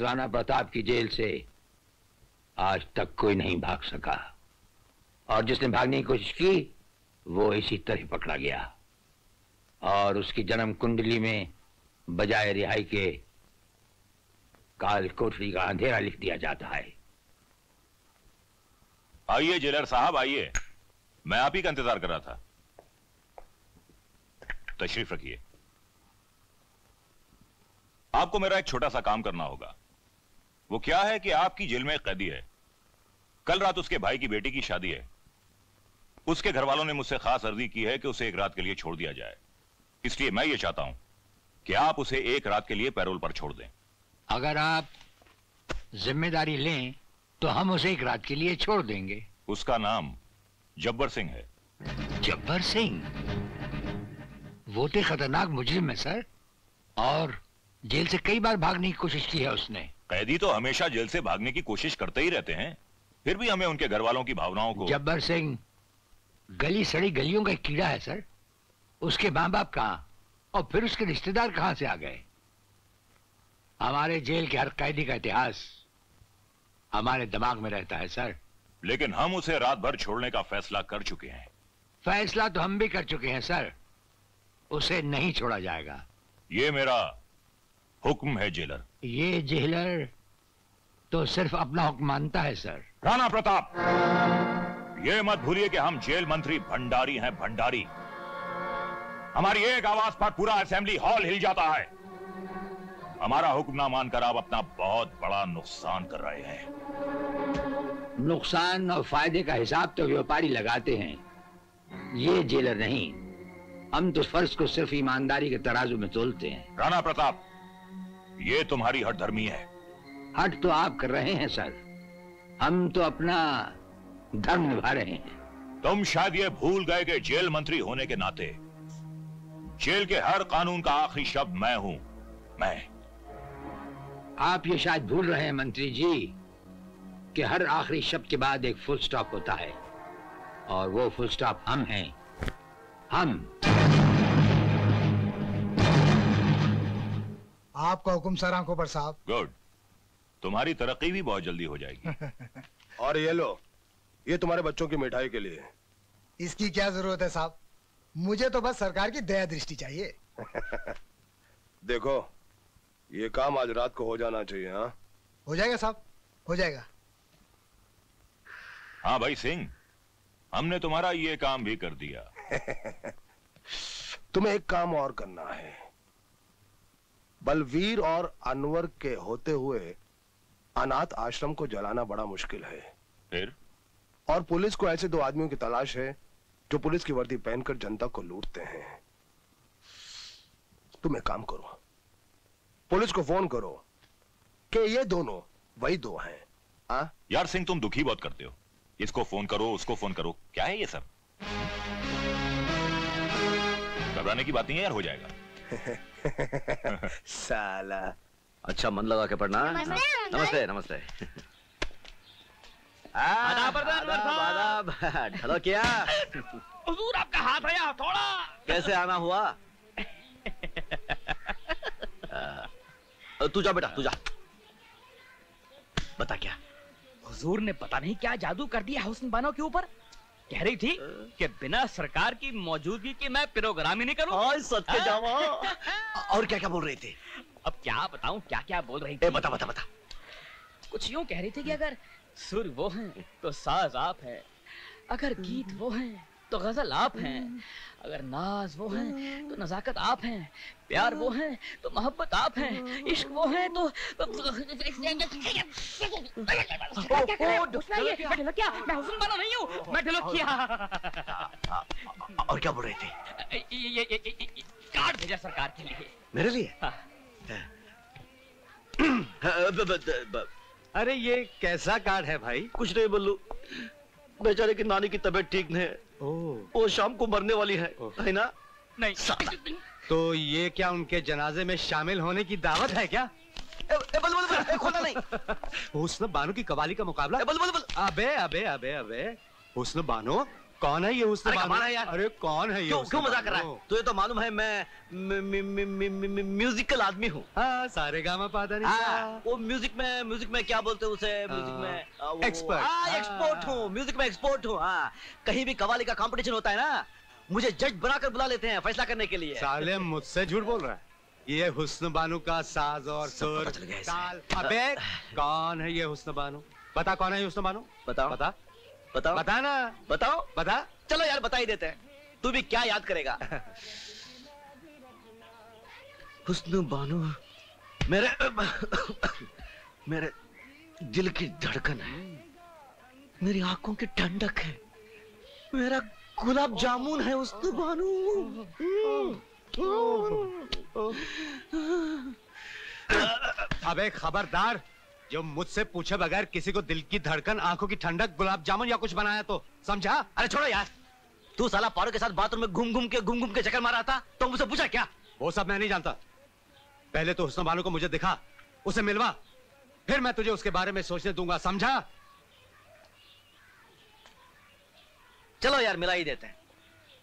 राणा प्रताप की जेल से आज तक कोई नहीं भाग सका और जिसने भागने की कोशिश की वो इसी तरह पकड़ा गया और उसकी जन्म कुंडली में बजाय रिहाई के काल कोठरी का अंधेरा लिख दिया जाता है। आइए जेलर साहब आइए, मैं आप ही का इंतजार कर रहा था, तशरीफ रखिए। आपको मेरा एक छोटा सा काम करना होगा। वो क्या है कि आपकी जेल में एक कैदी है, कल रात उसके भाई की बेटी की शादी है। उसके घर वालों ने मुझसे खास अर्जी की है कि उसे एक रात के लिए छोड़ दिया जाए, इसलिए मैं ये चाहता हूं कि आप उसे एक रात के लिए पैरोल पर छोड़ दें। अगर आप जिम्मेदारी लें तो हम उसे एक रात के लिए छोड़ देंगे। उसका नाम जब्बर सिंह है। जब्बर सिंह वो तो खतरनाक मुजरिम है सर, और जेल से कई बार भागने की कोशिश की है उसने। कैदी तो हमेशा जेल से भागने की कोशिश करते ही रहते हैं, फिर भी हमें उनके घर वालों की भावनाओं को। जब्बर सिंह गली सड़ी गलियों का कीड़ा है सर। उसके माँ बाप कहाँ और फिर उसके रिश्तेदार कहाँ से आ गए। हमारे जेल के हर कैदी का इतिहास हमारे दिमाग में रहता है सर। लेकिन हम उसे रात भर छोड़ने का फैसला कर चुके हैं। फैसला तो हम भी कर चुके हैं सर, उसे नहीं छोड़ा जाएगा। ये मेरा हुक्म है जेलर। ये जेलर तो सिर्फ अपना हुक्म मानता है सर। राणा प्रताप, ये मत भूलिए कि हम जेल मंत्री भंडारी हैं। भंडारी, हमारी एक आवाज पर पूरा असेंबली हॉल हिल जाता है। हमारा हुक्म ना मानकर आप अपना बहुत बड़ा नुकसान कर रहे हैं। नुकसान और फायदे का हिसाब तो व्यापारी लगाते हैं, ये जेलर नहीं। हम तो फर्ज को सिर्फ ईमानदारी के तराजू में तोलते हैं। राणा प्रताप, ये तुम्हारी हट धर्मी है। हट तो आप कर रहे हैं सर, हम तो अपना धर्म निभा रहे हैं। तुम शायद ये भूल गए कि जेल मंत्री होने के नाते जेल के हर कानून का आखिरी शब्द मैं हूं। मैं, आप ये शायद भूल रहे हैं मंत्री जी कि हर आखिरी शब्द के बाद एक फुल स्टॉप होता है और वो फुल स्टॉप हम हैं। हम। आपका हुक्म सर आंखों पर साहब। गुड, तुम्हारी तरक्की भी बहुत जल्दी हो जाएगी। और ये लो, ये तुम्हारे बच्चों की मिठाई के लिए। इसकी क्या जरूरत है साहब, मुझे तो बस सरकार की दया दृष्टि चाहिए। देखो, ये काम आज रात को हो जाना चाहिए। हाँ, हो जाएगा साहब, हो जाएगा। हाँ भाई सिंह, हमने तुम्हारा ये काम भी कर दिया। तुम्हें एक काम और करना है। बलवीर और अनवर के होते हुए अनाथ आश्रम को जलाना बड़ा मुश्किल है। फिर? और पुलिस को ऐसे दो आदमियों की तलाश है जो पुलिस की वर्दी पहनकर जनता को लूटते हैं। तुम एक काम करो, पुलिस को फोन करो कि ये दोनों वही दो हैं। हाँ यार सिंह, तुम दुखी बहुत करते हो। इसको फोन करो, उसको फोन करो, क्या है ये सब? घबराने की बात नहीं है यार, हो जाएगा। साला, अच्छा मन लगा के पढ़ना। नमस्ते नमस्ते। आदाब। हेलो, क्या हुजूर आपका हाथ आया थोड़ा? कैसे आना हुआ? तू जा बेटा, तू जा। बता क्या हुजूर ने पता नहीं क्या जादू कर दिया हुस्न बानो के ऊपर। कह रही थी कि बिना सरकार की मौजूदगी के मैं प्रोग्राम ही नहीं करूँ। और क्या क्या बोल रहे थे? अब क्या बताऊँ क्या क्या बोल रही थी। बता बता बता। कुछ यूँ कह रही थी कि अगर सुर वो है तो साज आप है, अगर गीत वो है तो गजल आप हैं, अगर नाज वो है तो नजाकत आप हैं, प्यार वो है तो मोहब्बत आप हैं, इश्क वो है तो ढिलकिया। मैं हुस्न बानो नहीं हूँ, मैं ढिलकिया। और क्या बोल रहे थे? ये कार्ड भेजा सरकार के लिए। मेरे लिए? अरे ये कैसा कार्ड है भाई? कुछ नहीं बोलू, बेचारे की नानी की तबीयत ठीक नहीं है, वो शाम को मरने वाली है ना? नहीं। तो ये क्या उनके जनाजे में शामिल होने की दावत है क्या? बल बल बल खोला नहीं। हुस्न बानो की कवाली का मुकाबला। बल बल बल। अबे अबे अबे अबे हुस्न बानो कौन है ये? हुस्न बानो यार। अरे कौन है ये? क्यों मजाक कर रहा है? तो ये तो मालूम है मैं म्यूजिकल आदमी हूँ। सारे गामा पादा नहीं। वो म्यूजिक में क्या बोलते हैं उसे? म्यूजिक में एक्सपर्ट हूँ, म्यूजिक में एक्सपर्ट हूँ। कहीं भी कवाली का कंपटीशन होता है ना, मुझे जज बनाकर बुला लेते हैं फैसला करने के लिए। साले मुझसे झूठ बोल रहा है। ये हुस्न बानो का साज और सुर। अबे कौन है ये हुस्न बानो? बता कौन है हुस्न बानो? बताओ बता बताओ बता ना बताओ बता। चलो यार बता ही देते हैं, तू भी क्या याद करेगा। हुस्न बानो मेरे दिल की धड़कन है, मेरी आंखों की ठंडक है, मेरा गुलाब जामुन है हुस्न बानो। अबे खबरदार, जो मुझसे पूछे बगैर किसी को दिल की धड़कन, आंखों की ठंडक, गुलाब जामुन या कुछ बनाया तो समझा। अरे छोड़ो यार, तू साला पारो के साथ बाथरूम में घूम घूम के चक्कर मारा था तो मुझसे पूछा क्या? वो सब मैं नहीं जानता। पहले तो हुस्न बानो को मुझे दिखा, उसे मिलवा, फिर मैं तुझे उसके बारे में सोचने दूंगा, समझा? चलो यार मिला ही देते हैं।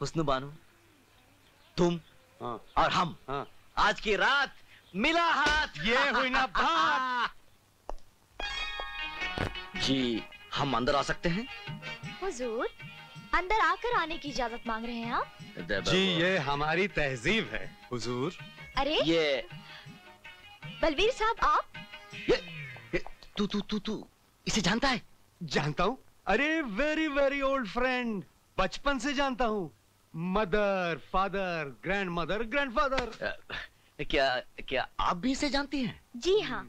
हुस्न बानो तुम और हम आज की रात मिला हाथ। ये हुई ना बात। जी हम अंदर आ सकते हैं? हुजूर अंदर आकर आने की इजाजत मांग रहे हैं आप? जी ये हमारी तहजीब है हुजूर। अरे ये बलवीर साहब आप? ये तू इसे जानता है? जानता हूँ, अरे वेरी वेरी ओल्ड फ्रेंड, बचपन से जानता हूँ। Mother, father, grand mother, grandfather. क्या आप भी इसे जानती हैं? जी हाँ,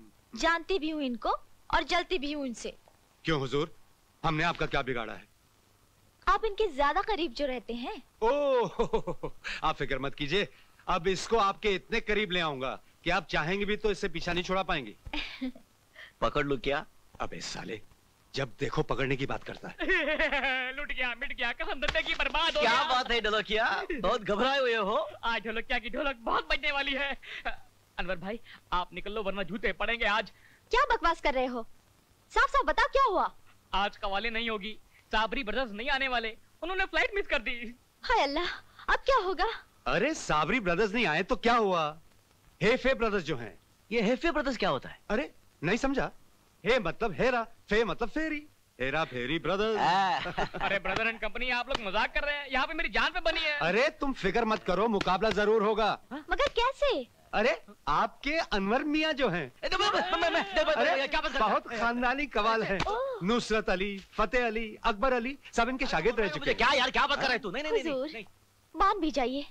जानती भी हूँ इनको और जलती भी हूँ इनसे। क्यों हुजूर, हमने आपका क्या बिगाड़ा है? आप इनके ज्यादा करीब जो रहते हैं। ओह आप फिक्र मत कीजिए, अब इसको आपके इतने करीब ले आऊंगा कि आप चाहेंगे भी तो इससे पीछा नहीं छुड़ा पाएंगे। पकड़ लूं क्या? अबे साले जब देखो पकड़ने की बात करता है। लुट गया, मिट गया, कसम जिंदगी बर्बाद हो गया। क्या बात है ढोलकिया, बहुत घबराए हुए हो आज। ढोलकिया की ढोलक बहुत बजने वाली है। अनवर भाई आप निकल लो वरना जूते पड़ेंगे आज। क्या बकवास कर रहे हो? साफ साफ बताओ क्या हुआ। आज कवाली नहीं होगी, साबरी ब्रदर्स नहीं आने वाले, उन्होंने फ्लाइट मिस कर दी। हाय अल्लाह, अब क्या होगा? अरे साबरी ब्रदर्स नहीं आए तो क्या हुआ? हेफे ब्रदर्स जो है। ये हेफे ब्रदर्स क्या होता है? अरे नहीं समझा। हे मतलब हेरा, फे मतलब फेरी, हेरा फेरी ब्रदर। अरे ब्रदर एंड कंपनी, आप लोग मजाक कर रहे हैं, यहाँ पे मेरी जान पे बनी है। अरे तुम फिक्र मत करो, मुकाबला जरूर होगा। मगर कैसे? अरे आपके अनवर मियाँ जो हैं, बहुत खानदानी कवाल है। नुसरत अली, फतेह अली, अकबर अली, सब इनके शागिर्द रह चुके हैं। क्या यार क्या बात कर रहे तू? नहीं मान भी जाइए,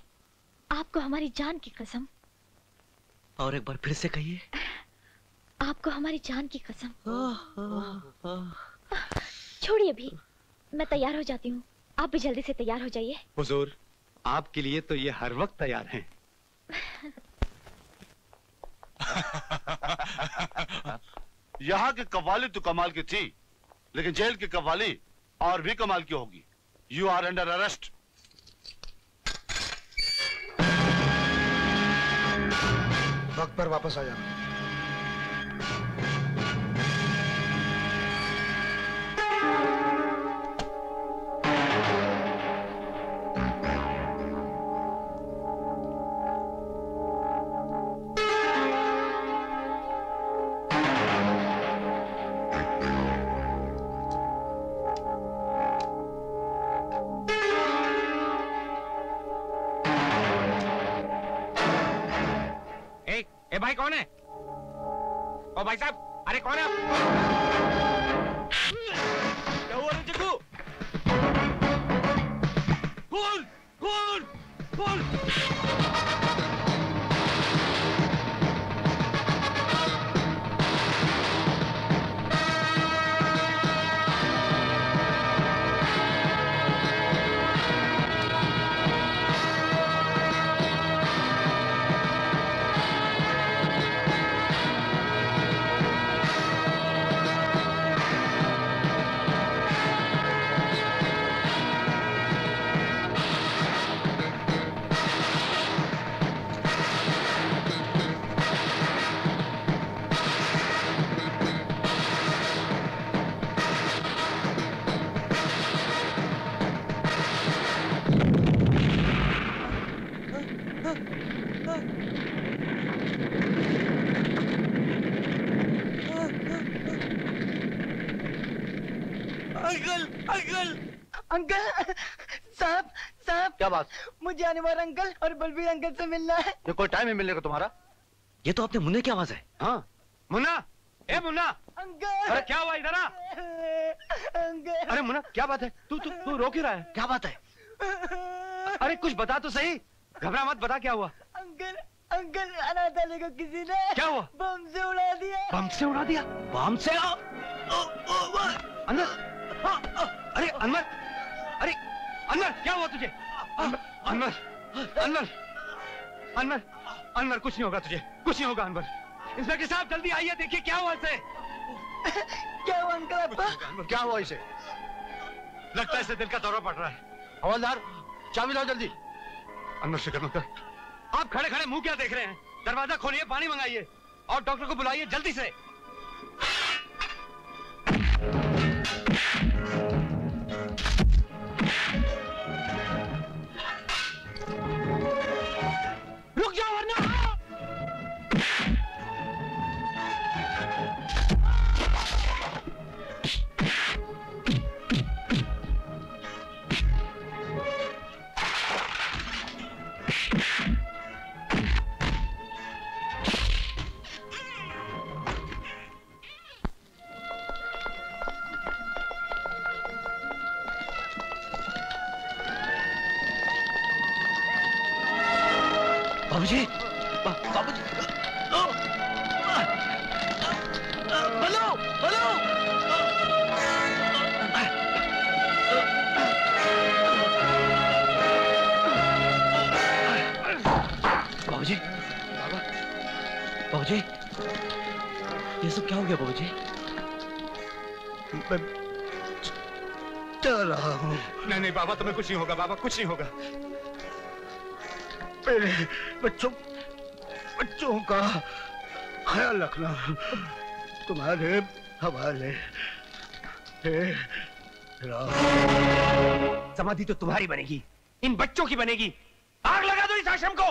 आपको हमारी जान की कसम। और एक बार फिर से कहिए। आपको हमारी जान की कसम। छोड़िए भी, मैं तैयार हो जाती हूँ, आप भी जल्दी से तैयार हो जाइए। हुजूर आपके लिए तो ये हर वक्त तैयार हैं। यहाँ की कव्वाली तो कमाल की थी, लेकिन जेल की कव्वाली और भी कमाल की होगी। You are under arrest. वक्त पर वापस आ जाना। भाई कौन है? ओ भाई साहब, अरे कौन है आप? क्या हुआ रे चिकू? खोल खोल खोल। अंकल साहब साहब, क्या बात? मुझे अनवर अंकल और बलवीर अंकल से मिलना है। ये कोई टाइम है मिलने का तुम्हारा? ये तो अपने मुन्ने की आवाज है। हाँ मुन्ना, ए मुन्ना। अंकल, अरे क्या हुआ? इधर आ अंकल। अरे मुन्ना क्या बात है? तू रो क्यों रहा है? क्या बात है? अरे कुछ बता तो सही, घबरा मत, बता क्या हुआ? अंकल अंकल, अनाथालय को किसी ने, क्या हुआ? बम से उड़ा दिया। बम से उड़ा दिया? बम से? अंदर। अरे अनवर, अरे अनवर क्या हुआ तुझे? अनवर अनवर अनवर अनवर, कुछ नहीं होगा तुझे, कुछ नहीं होगा। अनवर, इंस्पेक्टर साहब जल्दी आइए, देखिए क्या हुआ इसे। क्या हुआ अंकल? क्या हुआ इसे? लगता है इसे दिल का दौरा पड़ रहा है। हवलदार चाबी लाओ जल्दी। अनवर शिकन होता, आप खड़े खड़े मुंह क्या देख रहे हैं? दरवाजा खोलिए, पानी मंगाइए और डॉक्टर को बुलाइए जल्दी से। रुक जाओ वरना। बाबा तुम्हें कुछ नहीं होगा, बाबा कुछ नहीं होगा। मेरे बच्चों का ख्याल रखना तुम्हारे हवाले। समाधि तो तुम्हारी बनेगी, इन बच्चों की बनेगी। आग लगा दो इस आश्रम को।